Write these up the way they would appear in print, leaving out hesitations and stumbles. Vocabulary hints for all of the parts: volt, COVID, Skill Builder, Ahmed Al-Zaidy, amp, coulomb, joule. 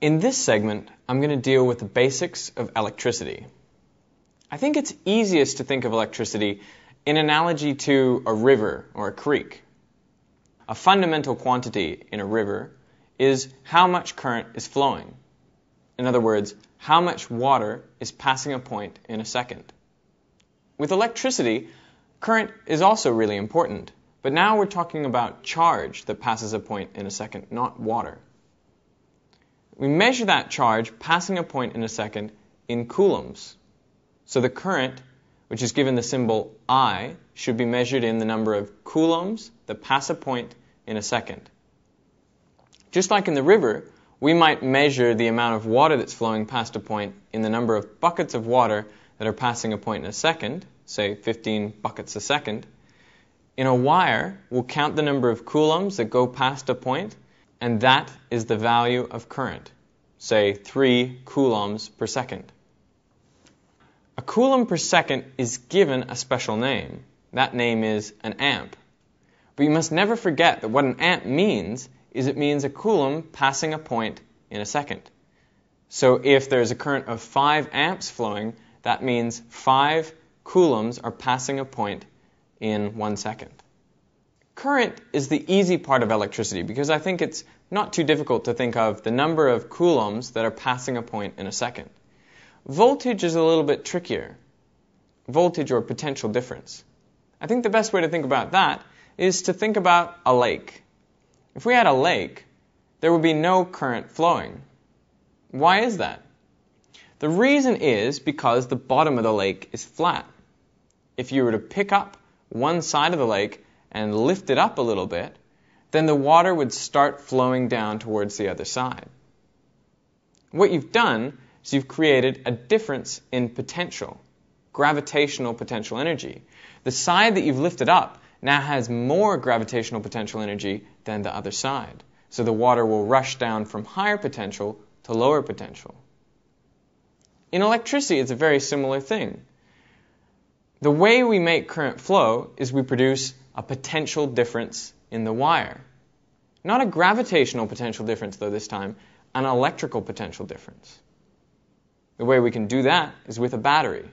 In this segment, I'm going to deal with the basics of electricity. I think it's easiest to think of electricity in analogy to a river or a creek. A fundamental quantity in a river is how much current is flowing. In other words, how much water is passing a point in a second. With electricity, current is also really important, but now we're talking about charge that passes a point in a second, not water. We measure that charge passing a point in a second in coulombs. So the current, which is given the symbol I, should be measured in the number of coulombs that pass a point in a second. Just like in the river, we might measure the amount of water that's flowing past a point in the number of buckets of water that are passing a point in a second, say 15 buckets a second. In a wire, we'll count the number of coulombs that go past a point, and that is the value of current, say 3 coulombs per second. A coulomb per second is given a special name. That name is an amp. But you must never forget that what an amp means is it means a coulomb passing a point in a second. So if there's a current of 5 amps flowing, that means 5 coulombs are passing a point in 1 second. Current is the easy part of electricity because I think it's not too difficult to think of the number of coulombs that are passing a point in a second. Voltage is a little bit trickier. Voltage or potential difference. I think the best way to think about that is to think about a lake. If we had a lake, there would be no current flowing. Why is that? The reason is because the bottom of the lake is flat. If you were to pick up one side of the lake and lift it up a little bit, then the water would start flowing down towards the other side. What you've done is you've created a difference in potential, gravitational potential energy. The side that you've lifted up now has more gravitational potential energy than the other side, so the water will rush down from higher potential to lower potential. In electricity, it's a very similar thing. The way we make current flow is we produce a potential difference in the wire. Not a gravitational potential difference, though, this time, an electrical potential difference. The way we can do that is with a battery.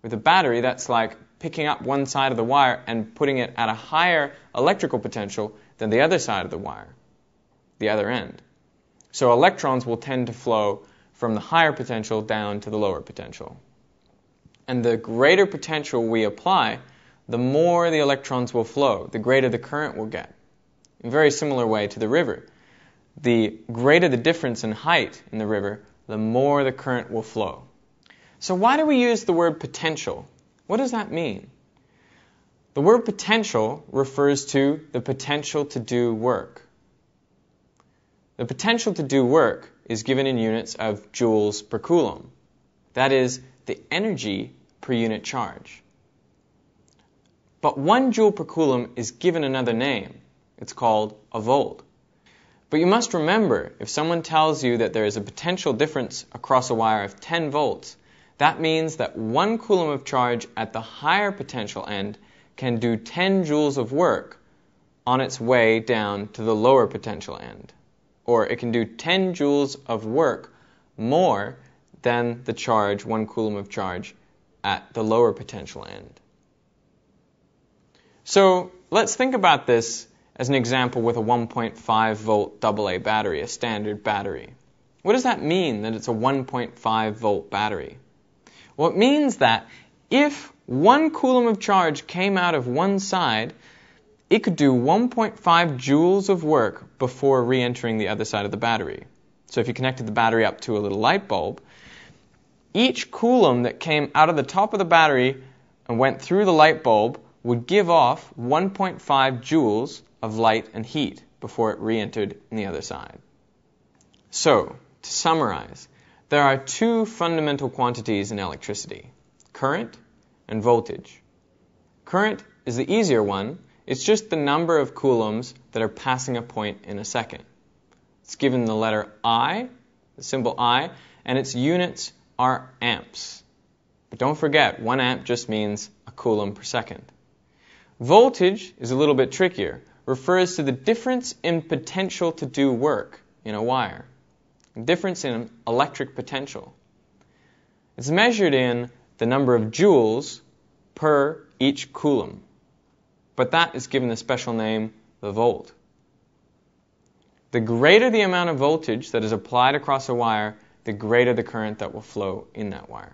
With a battery, that's like picking up one side of the wire and putting it at a higher electrical potential than the other side of the wire, the other end. So electrons will tend to flow from the higher potential down to the lower potential. And the greater potential we apply, the more the electrons will flow, the greater the current will get. In a very similar way to the river. The greater the difference in height in the river, the more the current will flow. So why do we use the word potential? What does that mean? The word potential refers to the potential to do work. The potential to do work is given in units of joules per coulomb. That is, the energy per unit charge. But 1 joule per coulomb is given another name. It's called a volt. But you must remember, if someone tells you that there is a potential difference across a wire of 10 volts, that means that 1 coulomb of charge at the higher potential end can do 10 joules of work on its way down to the lower potential end. Or it can do 10 joules of work more than the charge, 1 coulomb of charge, at the lower potential end. So let's think about this as an example with a 1.5 volt AA battery, a standard battery. What does that mean that it's a 1.5 volt battery? Well, it means that if 1 coulomb of charge came out of one side, it could do 1.5 joules of work before re-entering the other side of the battery. So if you connected the battery up to a little light bulb, each coulomb that came out of the top of the battery and went through the light bulb would give off 1.5 joules of light and heat before it re-entered on the other side. So, to summarize, there are 2 fundamental quantities in electricity, current and voltage. Current is the easier one. It's just the number of coulombs that are passing a point in a second. It's given the letter I, the symbol I, and its units are amps. But don't forget, 1 amp just means a coulomb per second. Voltage is a little bit trickier, refers to the difference in potential to do work in a wire. difference in electric potential. It's measured in the number of joules per each coulomb, but that is given the special name, the volt. The greater the amount of voltage that is applied across a wire, the greater the current that will flow in that wire.